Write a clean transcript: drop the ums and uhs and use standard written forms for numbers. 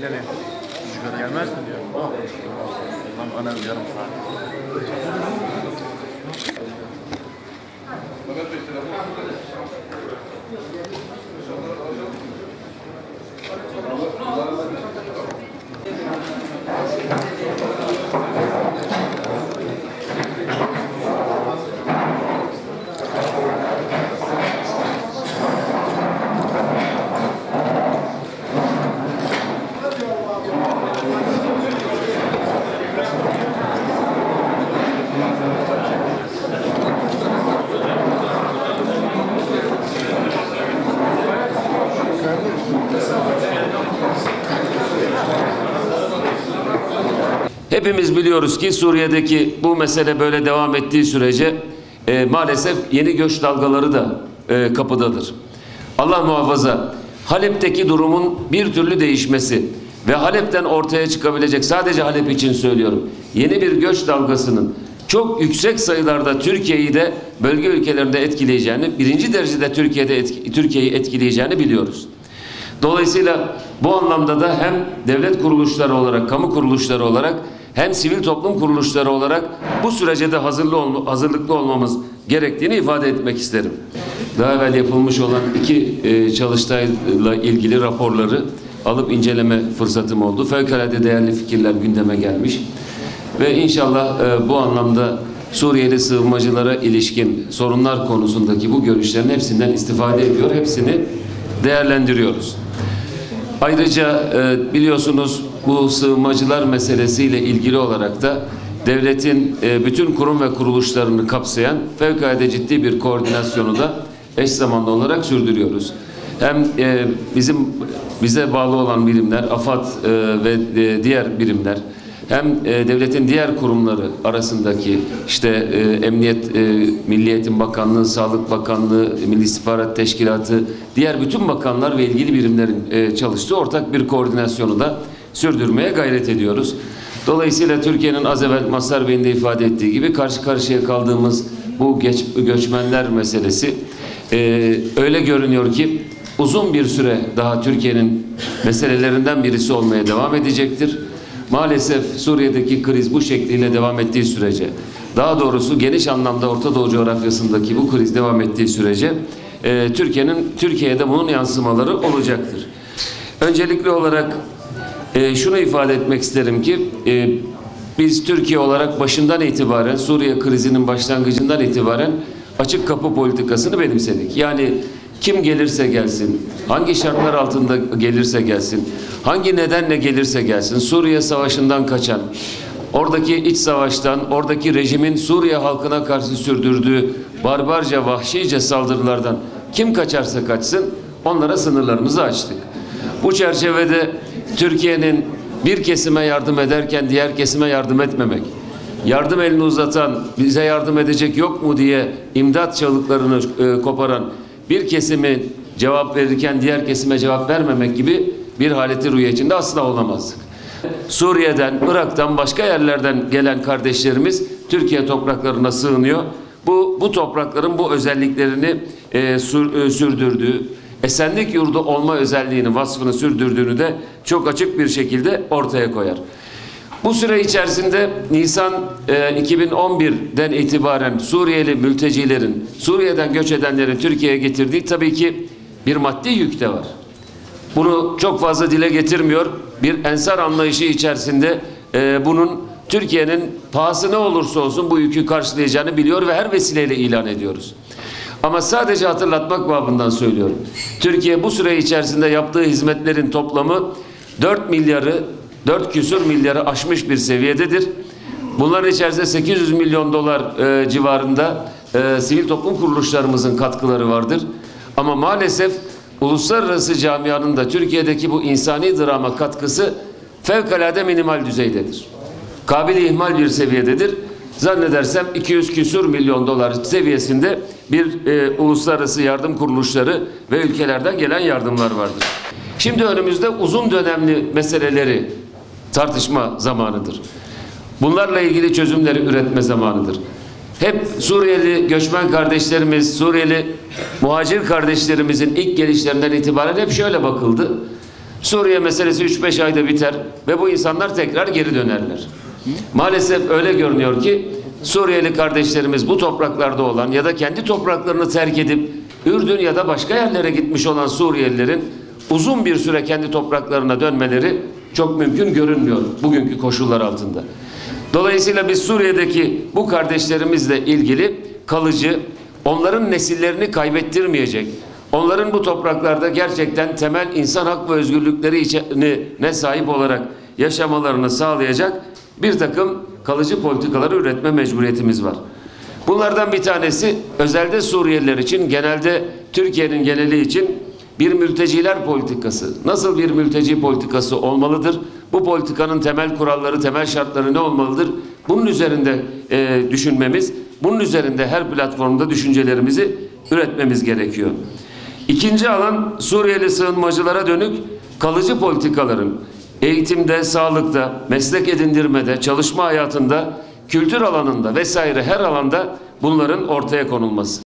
Gelin. Gelmez mi diyor? Oh. Lan bana yarım saat. Hepimiz biliyoruz ki Suriye'deki bu mesele böyle devam ettiği sürece maalesef yeni göç dalgaları da kapıdadır. Allah muhafaza, Halep'teki durumun bir türlü değişmesi ve Halep'ten ortaya çıkabilecek, sadece Halep için söylüyorum, yeni bir göç dalgasının çok yüksek sayılarda Türkiye'yi de bölge ülkelerinde etkileyeceğini, birinci derecede Türkiye'yi etkileyeceğini biliyoruz. Dolayısıyla bu anlamda da hem devlet kuruluşları olarak, kamu kuruluşları olarak, hem sivil toplum kuruluşları olarak bu sürece de hazırlıklı olmamız gerektiğini ifade etmek isterim. Daha evvel yapılmış olan iki çalıştayla ilgili raporları alıp inceleme fırsatım oldu. Fevkalade değerli fikirler gündeme gelmiş. Ve inşallah bu anlamda Suriyeli sığınmacılara ilişkin sorunlar konusundaki bu görüşlerin hepsinden istifade ediyor, hepsini değerlendiriyoruz. Ayrıca biliyorsunuz bu sığınmacılar meselesiyle ilgili olarak da devletin bütün kurum ve kuruluşlarını kapsayan fevkalade ciddi bir koordinasyonu da eş zamanlı olarak sürdürüyoruz. Hem bize bağlı olan birimler, AFAD ve diğer birimler, hem devletin diğer kurumları arasındaki işte Emniyet, Milli Eğitim Bakanlığı, Sağlık Bakanlığı, Milli İstihbarat Teşkilatı, diğer bütün bakanlar ve ilgili birimlerin çalıştığı ortak bir koordinasyonu da sürdürmeye gayret ediyoruz. Dolayısıyla Türkiye'nin az evvel Mazhar Bey'in de ifade ettiği gibi karşı karşıya kaldığımız bu göçmenler meselesi öyle görünüyor ki uzun bir süre daha Türkiye'nin meselelerinden birisi olmaya devam edecektir. Maalesef Suriye'deki kriz bu şekliyle devam ettiği sürece, daha doğrusu geniş anlamda Orta Doğu coğrafyasındaki bu kriz devam ettiği sürece Türkiye'de bunun yansımaları olacaktır. Öncelikli olarak şunu ifade etmek isterim ki biz Türkiye olarak başından itibaren, Suriye krizinin başlangıcından itibaren açık kapı politikasını benimsedik. Yani kim gelirse gelsin, hangi şartlar altında gelirse gelsin, hangi nedenle gelirse gelsin, Suriye savaşından kaçan, oradaki iç savaştan, oradaki rejimin Suriye halkına karşı sürdürdüğü barbarca, vahşice saldırılardan kim kaçarsa kaçsın, onlara sınırlarımızı açtık. Bu çerçevede Türkiye'nin bir kesime yardım ederken diğer kesime yardım etmemek, yardım elini uzatan, bize yardım edecek yok mu diye imdat çığlıklarını koparan bir kesimi cevap verirken diğer kesime cevap vermemek gibi bir haleti rüya içinde asla olamazdık. Suriye'den, Irak'tan, başka yerlerden gelen kardeşlerimiz Türkiye topraklarına sığınıyor. Bu toprakların bu özelliklerini sürdürdüğü, esenlik yurdu olma özelliğini, vasfını sürdürdüğünü de çok açık bir şekilde ortaya koyar. Bu süre içerisinde Nisan 2011'den itibaren Suriyeli mültecilerin, Suriye'den göç edenlerin Türkiye'ye getirdiği tabii ki bir maddi yük de var. Bunu çok fazla dile getirmiyor. Bir ensar anlayışı içerisinde bunun Türkiye'nin pahası ne olursa olsun bu yükü karşılayacağını biliyor ve her vesileyle ilan ediyoruz. Ama sadece hatırlatmak babından söylüyorum. Türkiye bu süre içerisinde yaptığı hizmetlerin toplamı 4 küsur milyarı aşmış bir seviyededir. Bunların içerisinde 800 milyon dolar civarında sivil toplum kuruluşlarımızın katkıları vardır. Ama maalesef uluslararası camianın da Türkiye'deki bu insani drama katkısı fevkalade minimal düzeydedir. Kabili ihmal bir seviyededir. Zannedersem 200 küsur milyon dolar seviyesinde bir uluslararası yardım kuruluşları ve ülkelerden gelen yardımlar vardır. Şimdi önümüzde uzun dönemli meseleleri tartışma zamanıdır. Bunlarla ilgili çözümleri üretme zamanıdır. Hep Suriyeli göçmen kardeşlerimiz, Suriyeli muhacir kardeşlerimizin ilk gelişlerinden itibaren hep şöyle bakıldı. Suriye meselesi 3-5 ayda biter ve bu insanlar tekrar geri dönerler. Maalesef öyle görünüyor ki Suriyeli kardeşlerimiz bu topraklarda olan ya da kendi topraklarını terk edip Ürdün ya da başka yerlere gitmiş olan Suriyelilerin uzun bir süre kendi topraklarına dönmeleri çok mümkün görünmüyor bugünkü koşullar altında. Dolayısıyla biz Suriye'deki bu kardeşlerimizle ilgili kalıcı, onların nesillerini kaybettirmeyecek, onların bu topraklarda gerçekten temel insan hak ve özgürlüklerine sahip olarak yaşamalarını sağlayacak bir takım kalıcı politikaları üretme mecburiyetimiz var. Bunlardan bir tanesi özelde Suriyeliler için, genelde Türkiye'nin geneli için bir mülteciler politikası. Nasıl bir mülteci politikası olmalıdır? Bu politikanın temel kuralları, temel şartları ne olmalıdır? Bunun üzerinde düşünmemiz, bunun üzerinde her platformda düşüncelerimizi üretmemiz gerekiyor. İkinci alan Suriyeli sığınmacılara dönük kalıcı politikaların eğitimde, sağlıkta, meslek edindirmede, çalışma hayatında, kültür alanında vesaire her alanda bunların ortaya konulması.